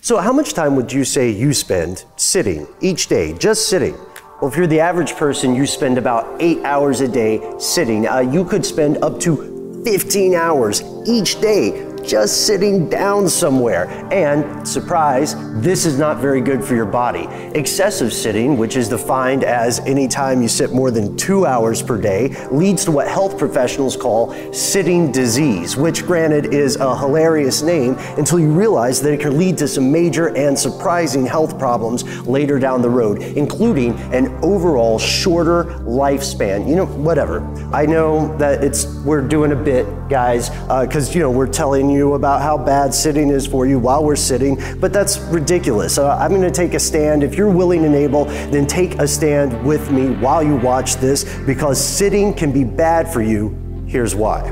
So how much time would you say you spend sitting each day, just sitting? Well, if you're the average person, you spend about 8 hours a day sitting. You could spend up to 15 hours each day just sitting down somewhere. And surprise, this is not very good for your body. Excessive sitting, which is defined as any time you sit more than 2 hours per day, leads to what health professionals call sitting disease, which granted is a hilarious name until you realize that it can lead to some major and surprising health problems later down the road, including an overall shorter lifespan. You know, whatever. I know that we're doing a bit, guys, because you know, we're telling you about how bad sitting is for you while we're sitting, but that's ridiculous. I'm gonna take a stand. If you're willing and able, then take a stand with me while you watch this, because sitting can be bad for you. Here's why.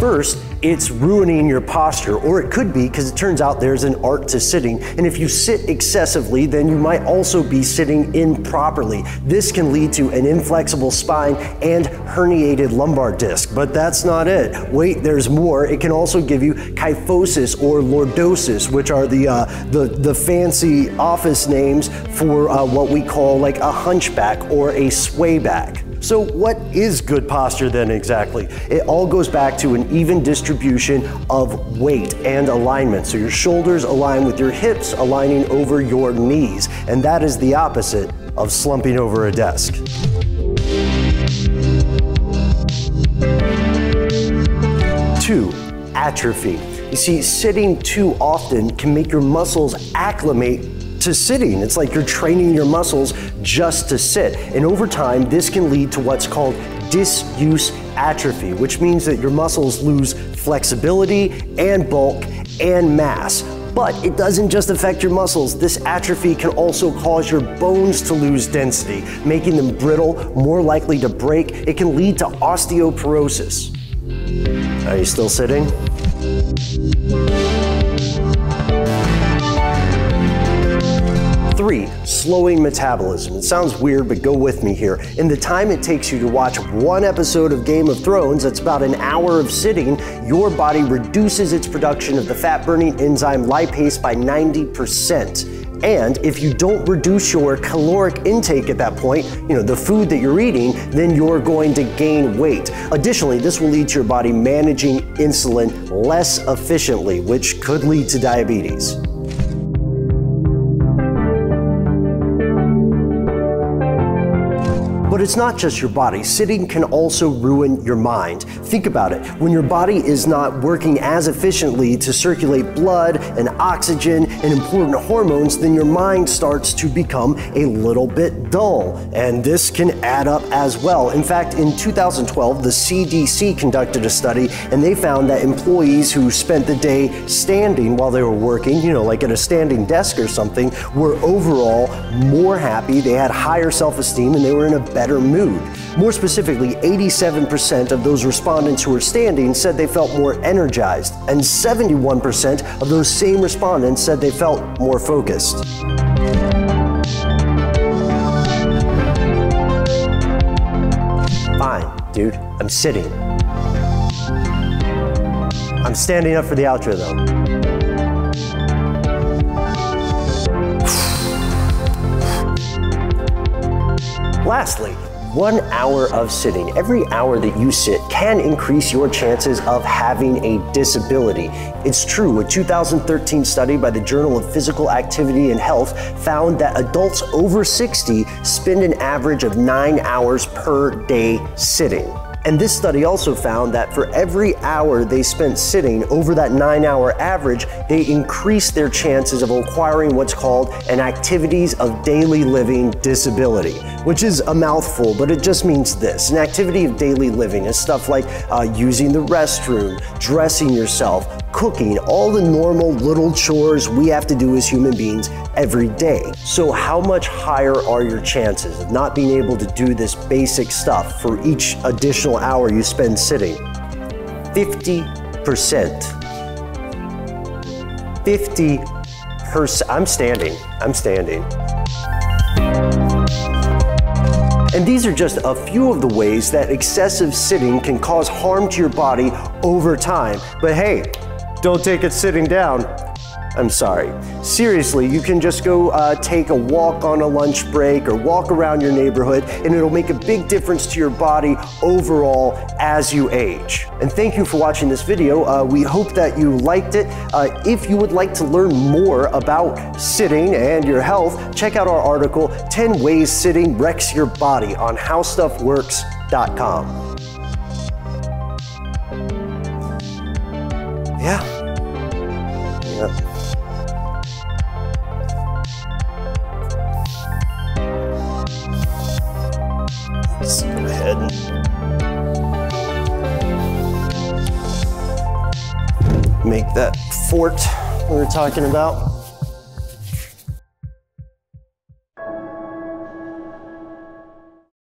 First, it's ruining your posture, or it could be, because it turns out there's an art to sitting. And if you sit excessively, then you might also be sitting improperly. This can lead to an inflexible spine and herniated lumbar disc, but that's not it. Wait, there's more. It can also give you kyphosis or lordosis, which are the fancy office names for what we call like a hunchback or a swayback. So what is good posture then exactly? It all goes back to an even distribution of weight and alignment. So your shoulders align with your hips, aligning over your knees. And that is the opposite of slumping over a desk. Two, atrophy. You see, sitting too often can make your muscles acclimate to sitting. It's like you're training your muscles just to sit. And over time, this can lead to what's called disuse atrophy, which means that your muscles lose flexibility and bulk and mass. But it doesn't just affect your muscles. This atrophy can also cause your bones to lose density, making them brittle, more likely to break. It can lead to osteoporosis. Are you still sitting? Three, slowing metabolism. It sounds weird, but go with me here. In the time it takes you to watch one episode of Game of Thrones, that's about an hour of sitting, your body reduces its production of the fat-burning enzyme lipase by 90%. And if you don't reduce your caloric intake at that point, you know, the food that you're eating, then you're going to gain weight. Additionally, this will lead to your body managing insulin less efficiently, which could lead to diabetes. But it's not just your body. Sitting can also ruin your mind. Think about it. When your body is not working as efficiently to circulate blood and oxygen and important hormones, then your mind starts to become a little bit dull. And this can add up as well. In fact, in 2012, the CDC conducted a study, and they found that employees who spent the day standing while they were working, you know, like at a standing desk or something, were overall more happy. They had higher self-esteem, and they were in a better mood. More specifically, 87% of those respondents who were standing said they felt more energized, and 71% of those same respondents said they felt more focused. Fine, dude, I'm sitting. I'm standing up for the outro though. Lastly, 1 hour of sitting. Every hour that you sit can increase your chances of having a disability. It's true, a 2013 study by the Journal of Physical Activity and Health found that adults over 60 spend an average of 9 hours per day sitting. And this study also found that for every hour they spent sitting over that 9 hour average, they increased their chances of acquiring what's called an activities of daily living disability, which is a mouthful, but it just means this. An activity of daily living is stuff like using the restroom, dressing yourself, cooking, all the normal little chores we have to do as human beings every day. So how much higher are your chances of not being able to do this basic stuff for each additional hour you spend sitting? 50%. 50%. I'm standing. And these are just a few of the ways that excessive sitting can cause harm to your body over time. But hey, don't take it sitting down. I'm sorry. Seriously, you can just go take a walk on a lunch break or walk around your neighborhood, and it'll make a big difference to your body overall as you age. And thank you for watching this video. We hope that you liked it. If you would like to learn more about sitting and your health, check out our article, 10 Ways Sitting Wrecks Your Body on HowStuffWorks.com. Yeah. Let's go ahead and make that fort we were talking about.